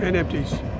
NFTs.